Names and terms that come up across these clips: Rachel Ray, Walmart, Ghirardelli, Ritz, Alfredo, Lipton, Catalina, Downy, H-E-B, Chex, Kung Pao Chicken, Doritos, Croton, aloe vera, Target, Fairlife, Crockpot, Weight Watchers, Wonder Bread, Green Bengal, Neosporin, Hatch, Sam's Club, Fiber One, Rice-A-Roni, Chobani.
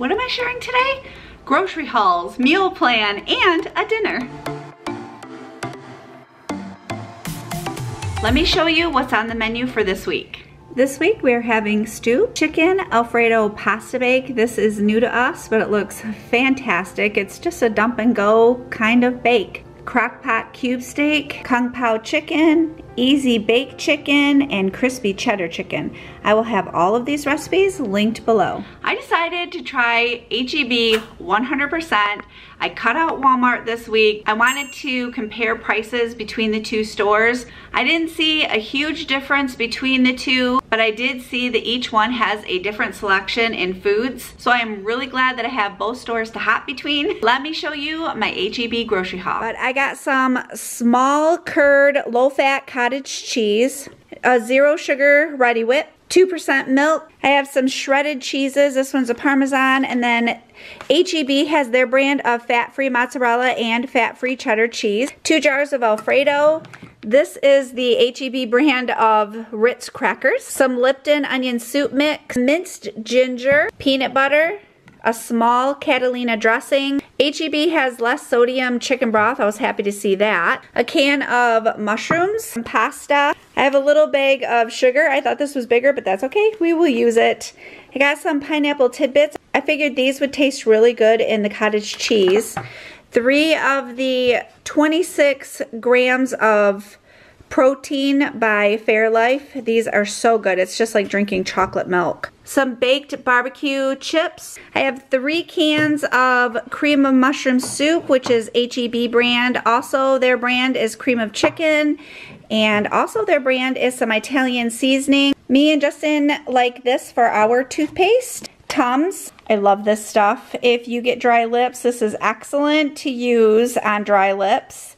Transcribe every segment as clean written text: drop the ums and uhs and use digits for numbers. What am I sharing today? Grocery hauls, meal plan, and a dinner. Let me show you what's on the menu for this week. This week we're having stew, chicken, Alfredo pasta bake. This is new to us, but it looks fantastic. It's just a dump and go kind of bake. Crock pot cube steak, kung pao chicken, easy baked chicken, and crispy cheddar chicken. I will have all of these recipes linked below. I decided to try H-E-B 100%. I cut out Walmart this week. I wanted to compare prices between the two stores. I didn't see a huge difference between the two, but I did see that each one has a different selection in foods. So I am really glad that I have both stores to hop between. Let me show you my H-E-B grocery haul. But I got some small curd, low-fat cottage cheese, a zero sugar ready whip, 2% milk. I have some shredded cheeses. This one's a Parmesan, and then H-E-B has their brand of fat-free mozzarella and fat-free cheddar cheese. 2 jars of Alfredo. This is the H-E-B brand of Ritz crackers. Some Lipton onion soup mix, minced ginger, peanut butter, a small Catalina dressing. H-E-B has less sodium chicken broth. I was happy to see that. A can of mushrooms, some pasta. I have a little bag of sugar. I thought this was bigger, but that's okay. We will use it. I got some pineapple tidbits. I figured these would taste really good in the cottage cheese. 3 of the 26 grams of protein by Fairlife. These are so good. It's just like drinking chocolate milk. Some baked barbecue chips. I have 3 cans of cream of mushroom soup, which is H-E-B brand. Also their brand is cream of chicken, and also their brand is some Italian seasoning. Me and Justin like this for our toothpaste. Tums. I love this stuff. If you get dry lips, this is excellent to use on dry lips.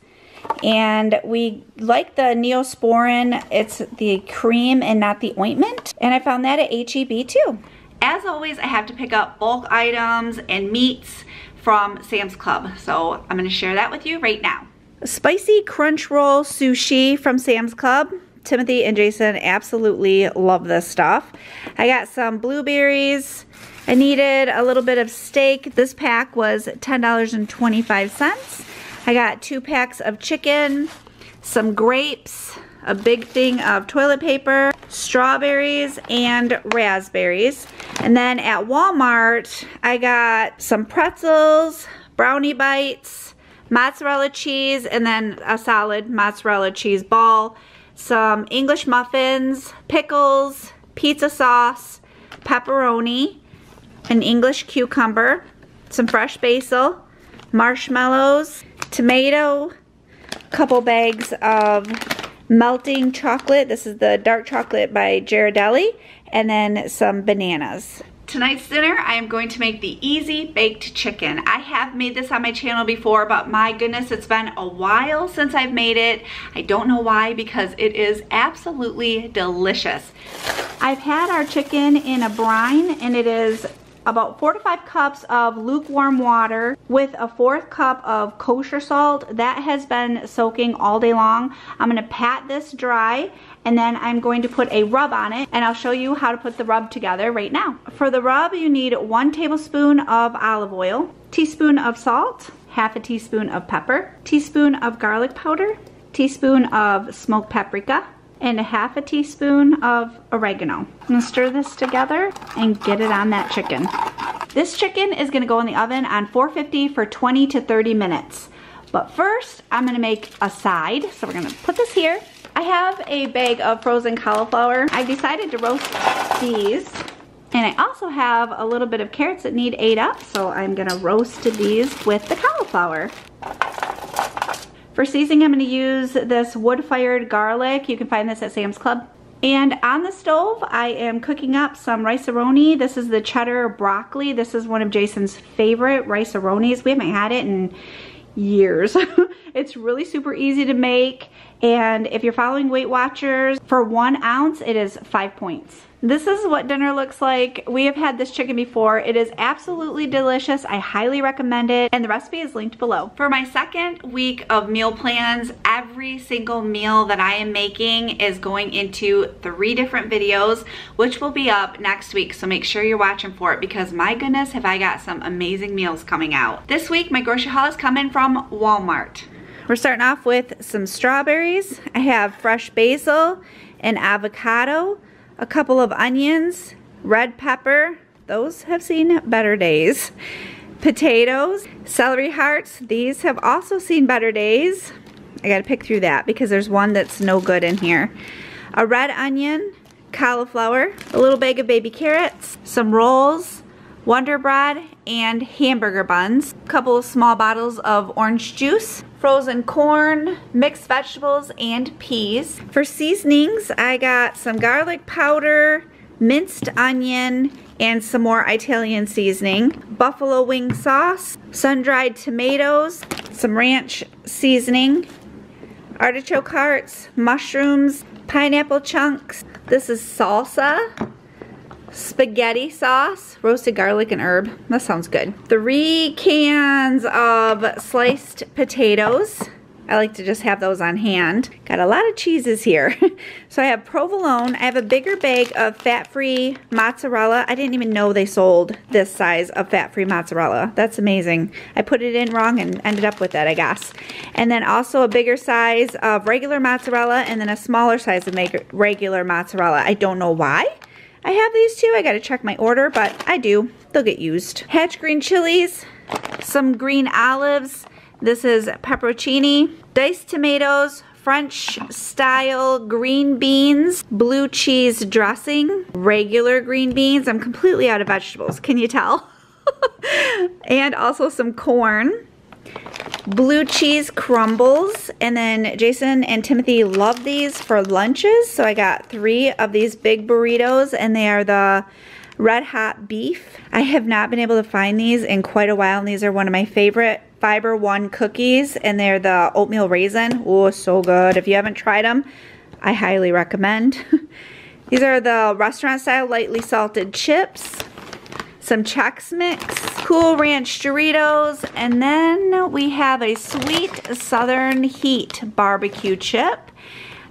And we like the Neosporin. It's the cream and not the ointment. And I found that at H-E-B too. As always, I have to pick up bulk items and meats from Sam's Club. So I'm going to share that with you right now. Spicy crunch roll sushi from Sam's Club. Timothy and Jason absolutely love this stuff. I got some blueberries. I needed a little bit of steak. This pack was $10.25. I got 2 packs of chicken, some grapes, a big thing of toilet paper, strawberries, and raspberries. And then at Walmart, I got some pretzels, brownie bites, mozzarella cheese, and then a solid mozzarella cheese ball, some English muffins, pickles, pizza sauce, pepperoni, an English cucumber, some fresh basil, marshmallows, tomato, couple bags of melting chocolate. This is the dark chocolate by Ghirardelli, and then some bananas. Tonight's dinner, I am going to make the easy baked chicken. I have made this on my channel before, but my goodness, it's been a while since I've made it. I don't know why, because it is absolutely delicious. I've had our chicken in a brine, and it is about 4 to 5 cups of lukewarm water with a 4th cup of kosher salt. That has been soaking all day long. I'm gonna pat this dry, and then I'm going to put a rub on it, and I'll show you how to put the rub together right now. For the rub, you need 1 tablespoon of olive oil, teaspoon of salt, half a teaspoon of pepper, teaspoon of garlic powder, teaspoon of smoked paprika, and a half a teaspoon of oregano. I'm gonna stir this together and get it on that chicken. This chicken is gonna go in the oven on 450 for 20 to 30 minutes. But first, I'm gonna make a side. So we're gonna put this here. I have a bag of frozen cauliflower. I've decided to roast these. And I also have a little bit of carrots that need ate up. So I'm gonna roast these with the cauliflower. For seasoning, I'm gonna use this wood-fired garlic. You can find this at Sam's Club. And on the stove, I am cooking up some Rice-A-Roni. This is the cheddar broccoli. This is one of Jason's favorite Rice-A-Ronis. We haven't had it in years. It's really super easy to make. And if you're following Weight Watchers, for 1 ounce, it is 5 points. This is what dinner looks like. We have had this chicken before. It is absolutely delicious. I highly recommend it, and the recipe is linked below. For my second week of meal plans, every single meal that I am making is going into 3 different videos, which will be up next week, so make sure you're watching for it because my goodness have I got some amazing meals coming out. This week, my grocery haul is coming from Walmart. We're starting off with some strawberries. I have fresh basil, an avocado, a couple of onions, red pepper, those have seen better days, potatoes, celery hearts, these have also seen better days. I gotta pick through that because there's one that's no good in here. A red onion, cauliflower, a little bag of baby carrots, some rolls, Wonder Bread, and hamburger buns, a couple of small bottles of orange juice, frozen corn, mixed vegetables, and peas. For seasonings, I got some garlic powder, minced onion, and some more Italian seasoning, buffalo wing sauce, sun-dried tomatoes, some ranch seasoning, artichoke hearts, mushrooms, pineapple chunks. This is salsa, spaghetti sauce, roasted garlic and herb. That sounds good. 3 cans of sliced potatoes. I like to just have those on hand. Got a lot of cheeses here. So I have provolone. I have a bigger bag of fat-free mozzarella. I didn't even know they sold this size of fat-free mozzarella. That's amazing. I put it in wrong and ended up with that, I guess. And then also a bigger size of regular mozzarella and then a smaller size of regular mozzarella. I don't know why I have these 2, I gotta check my order, but I do, they'll get used. Hatch green chilies, some green olives, this is pepperoncini, diced tomatoes, French style green beans, blue cheese dressing, regular green beans, I'm completely out of vegetables, can you tell? And also some corn, blue cheese crumbles, and then Jason and Timothy love these for lunches, so I got 3 of these big burritos, and they are the red hot beef. I have not been able to find these in quite a while, and these are one of my favorite Fiber One cookies, and they're the oatmeal raisin. Oh, so good. If you haven't tried them, I highly recommend. These are the restaurant style lightly salted chips, some Chex mix, Cool Ranch Doritos, and then we have a sweet Southern Heat barbecue chip.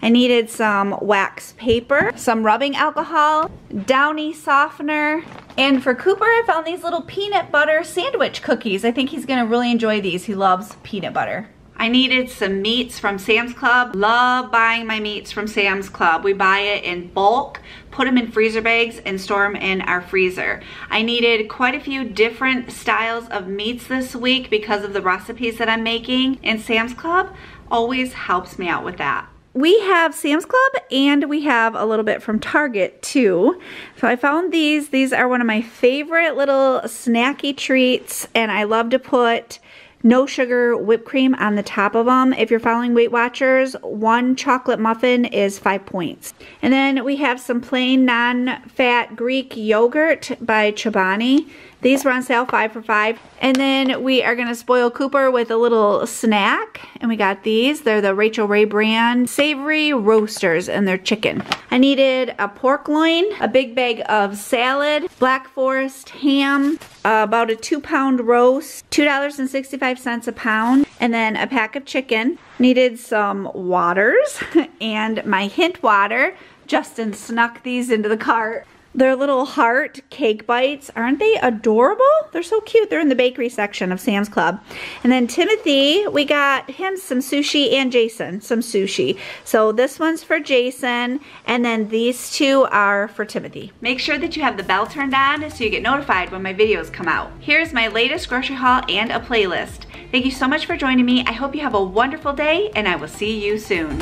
I needed some wax paper, some rubbing alcohol, Downy softener, and for Cooper I found these little peanut butter sandwich cookies. I think he's gonna really enjoy these. He loves peanut butter. I needed some meats from Sam's Club. Love buying my meats from Sam's Club. We buy it in bulk, put them in freezer bags, and store them in our freezer. I needed quite a few different styles of meats this week because of the recipes that I'm making, and Sam's Club always helps me out with that. We have Sam's Club and we have a little bit from Target too. So I found these. These are one of my favorite little snacky treats, and I love to put no sugar whipped cream on the top of them. If you're following Weight Watchers, 1 chocolate muffin is 5 points. And then we have some plain non-fat Greek yogurt by Chobani. These were on sale 5 for $5. And then we are gonna spoil Cooper with a little snack, and we got these. They're the Rachel Ray brand savory roasters, and they're chicken. I needed a pork loin, a big bag of salad, Black Forest ham, about a 2-pound roast, $2.65 a pound, and then a pack of chicken. Needed some waters and my Hint water. Justin snuck these into the cart. Their little heart cake bites. Aren't they adorable? They're so cute. They're in the bakery section of Sam's Club. And then Timothy, we got him some sushi, and Jason some sushi. So this one's for Jason, and then these 2 are for Timothy. Make sure that you have the bell turned on so you get notified when my videos come out. Here's my latest grocery haul and a playlist. Thank you so much for joining me. I hope you have a wonderful day, and I will see you soon.